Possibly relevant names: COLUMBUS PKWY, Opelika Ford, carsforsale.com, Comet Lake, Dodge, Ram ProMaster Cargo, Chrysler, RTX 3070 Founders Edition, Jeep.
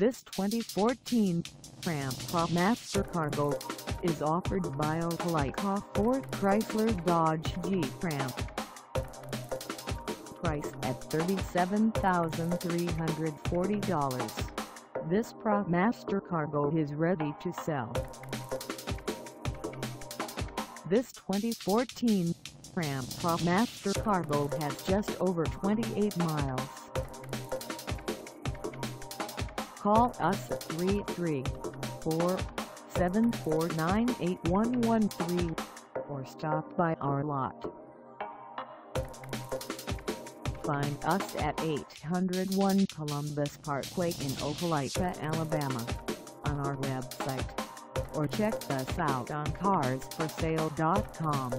This 2014 Ram ProMaster Cargo is offered by Opelika Ford Chrysler Dodge Jeep Ram. Price at $37,340. This ProMaster Cargo is ready to sell. This 2014 Ram ProMaster Cargo has just over 28 miles. Call us at 334-749-8113 or stop by our lot. Find us at 801 Columbus Parkway in Opelika, Alabama, on our website, or check us out on carsforsale.com.